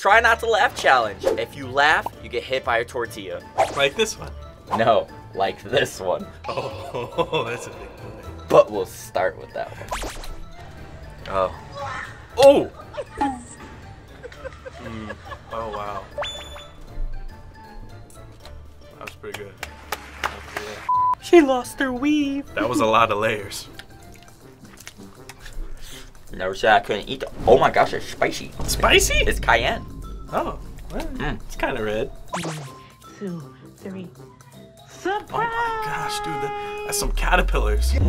Try not to laugh challenge. If you laugh, you get hit by a tortilla. Like this one? No, like this one. Oh, that's a big one. But we'll start with that one. Oh. Oh! Oh, wow. That was pretty good. She lost her weave. That was a lot of layers. Never said I couldn't eat. Oh my gosh, it's spicy. Spicy? It's cayenne. Oh, well, it's kind of red. 1, 2, 3. Surprise! Oh my gosh, dude, that's some caterpillars. No,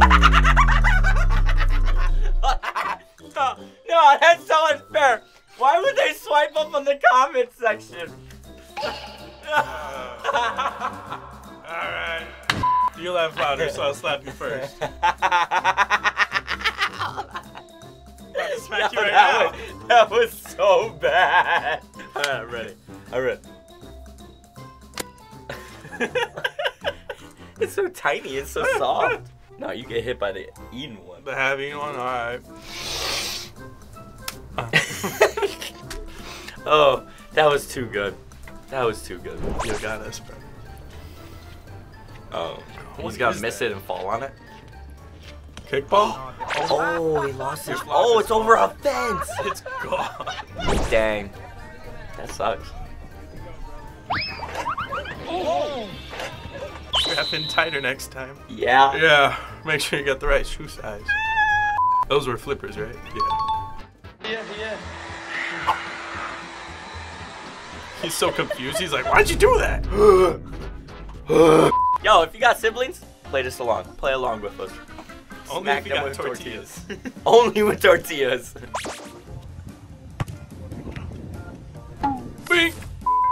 that's so unfair. Why would they swipe up on the comment section? All right. You laugh louder, so I'll slap you first. Smack you right now. That was so bad. All right, I'm ready. I'm ready. It's so tiny. It's so soft. No, you get hit by the eaten one. The heavy one. All right. Oh, that was too good. That was too good. You got us, bro. Oh, he's gonna miss it and fall on it. Kickball? Oh, he lost his. Oh, it's over a fence. It's gone. Dang, that sucks. Oh. Strap in tighter next time. Yeah. Yeah. Make sure you got the right shoe size. Those were flippers, right? Yeah. Yeah, yeah. He's so confused. He's like, "Why'd you do that?" Yo, if you got siblings, play this along. Play along with us. Only if you got tortillas. Only with tortillas. Bink!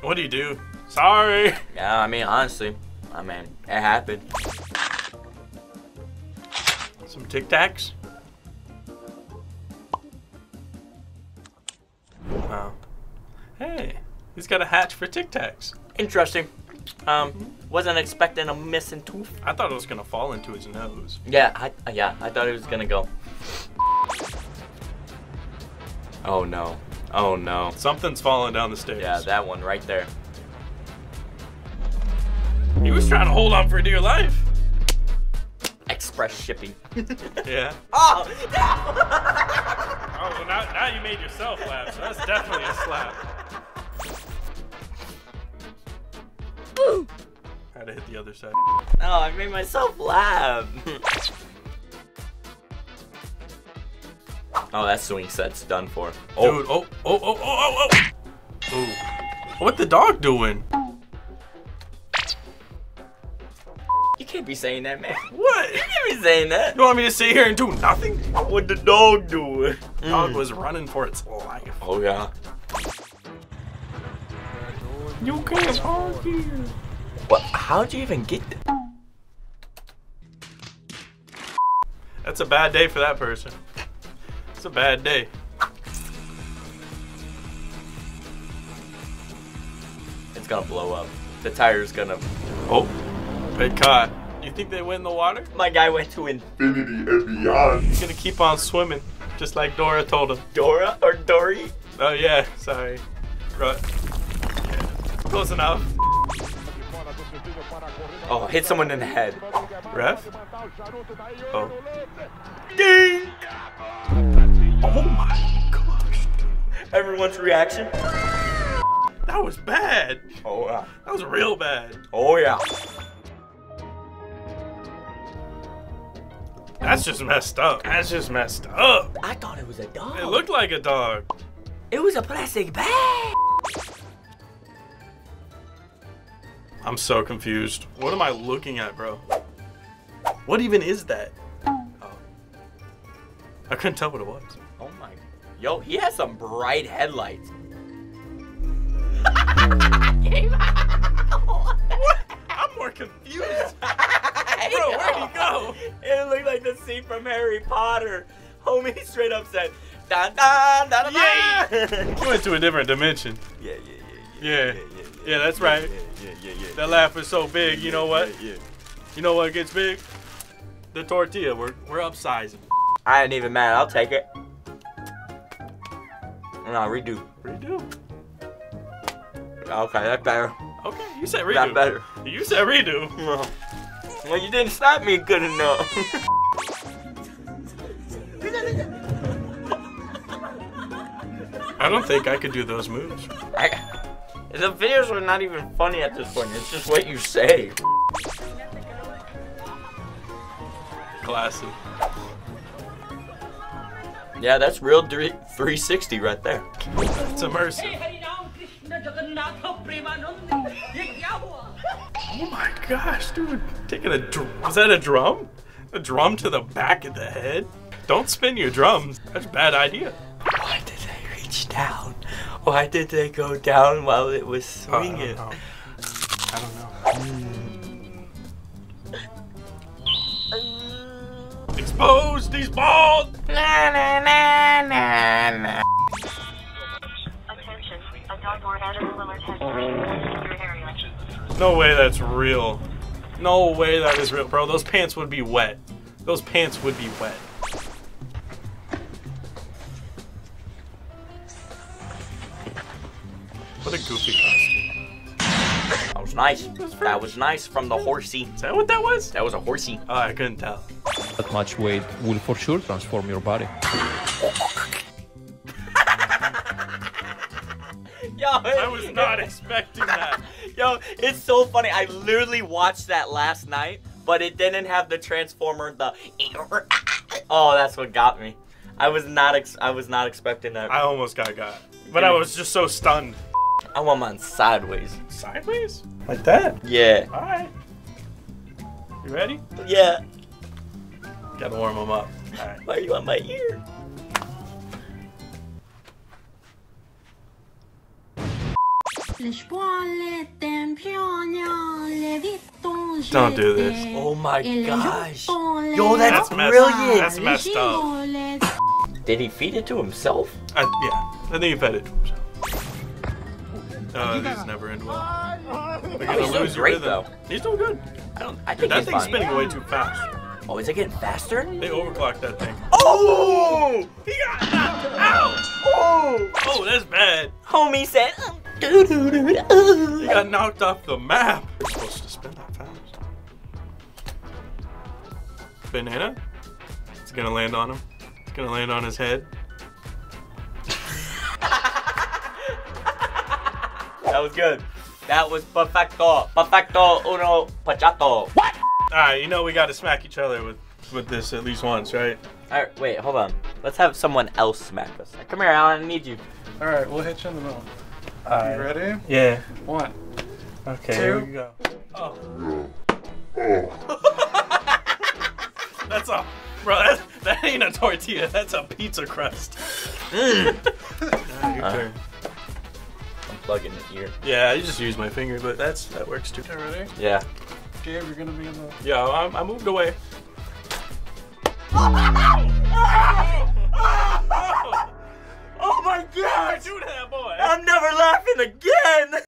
What do you do? Sorry. Yeah, I mean, honestly, I mean, it happened. Some Tic Tacs? Wow. Hey, he's got a hatch for Tic Tacs. Interesting. Wasn't expecting a missing tooth. I thought it was gonna fall into his nose. Yeah, I thought it was gonna go. Oh no, oh no. Something's falling down the stairs. Yeah, that one right there. He was trying to hold on for dear life. Express shipping. Yeah. Oh, no! Oh, well now you made yourself laugh, so that's definitely a slap. I had to hit the other side. No, I made myself laugh. Oh, that swing set's done for. Oh. Dude, oh. Ooh. What the dog doing? You can't be saying that, man. What? You can't be saying that. You want me to sit here and do nothing? What the dog doing? Dog was running for its life. Oh, yeah. You can't park here. What? How'd you even get there? That's a bad day for that person. It's a bad day. It's gonna blow up. The tire's gonna. Oh, it caught. You think they went in the water? My guy went to infinity and beyond. He's gonna keep on swimming, just like Dora told him. Dora or Dory? Oh yeah, sorry. Right. Close enough. Oh, hit someone in the head. Ref? Oh. Ding! Oh my gosh. Everyone's reaction? That was bad. Oh, yeah. That was real bad. Oh, yeah. That's just messed up. That's just messed up. I thought it was a dog. It looked like a dog. It was a plastic bag. I'm so confused. What am I looking at, bro? What even is that? Oh. I couldn't tell what it was. Oh my. Yo, he has some bright headlights. What? I'm more confused. Bro, where'd he go? It looked like the scene from Harry Potter. Homie straight up said, dun, dun, dun, dun, dun. He went to a different dimension. Yeah, that's right. Yeah. That laugh is so big, you know what? Yeah. You know what gets big? The tortilla. We're upsizing. I ain't even mad. I'll take it. No, redo. Okay, that's better. Okay, you said redo. That's better. You said redo. No. Well, you didn't stop me good enough. I don't think I could do those moves. The videos are not even funny at this point. It's just what you say. Classy. Yeah, that's real 360 right there. It's immersive. Oh my gosh, dude. Taking a drum. Was that a drum? A drum to the back of the head? Don't spin your drums. That's a bad idea. Why did they reach down? Why did they go down while it was swinging? I don't know. I don't know. Expose these balls! Na na na na na. Attention, a dog or animal alert has reached your area. No way that's real. No way that is real. Bro, those pants would be wet. Those pants would be wet. What a goofy costume. That was nice. That was nice from the horsey. Is that what that was? That was a horsey. Oh, I couldn't tell. That much weight will for sure transform your body. Yo, I was not expecting that. Yo, it's so funny. I literally watched that last night, but it didn't have the transformer. The oh, that's what got me. I was not expecting that. I almost got, but I was just so stunned. I want mine sideways. Sideways? Like that? Yeah. All right. You ready? Yeah. Gotta warm them up. All right. Why are you on my ear? Don't do this. Oh my gosh. Yo, that's brilliant. That's messed up. Did he feed it to himself? Yeah, I think he fed it to himself. These never end well. We're gonna lose your rhythm. Though. He's doing good. Dude, that thing's spinning way too fast. Oh, is it getting faster? They overclocked that thing. Oh! He got knocked out! Oh! Oh, that's bad. Homie said, He got knocked off the map. You're supposed to spin that fast. Banana? It's gonna land on him. It's gonna land on his head. That was good. That was perfecto. Perfecto uno pachato. What? Alright, you know we gotta smack each other with this at least once, right? Alright, wait, hold on. Let's have someone else smack us. Come here, Alan, I need you. Alright, we'll hit you in the middle. You ready? Yeah. One. Okay, here we go. Oh. That's a... Bro, that ain't a tortilla, that's a pizza crust. Your turn. I'm plugging it here. Yeah, I just use my finger, but that works too. Okay, ready? Yeah. Gabe, you're gonna be in the... Yeah, I moved away. Oh my God! Why'd you do that, boy? I'm never laughing again!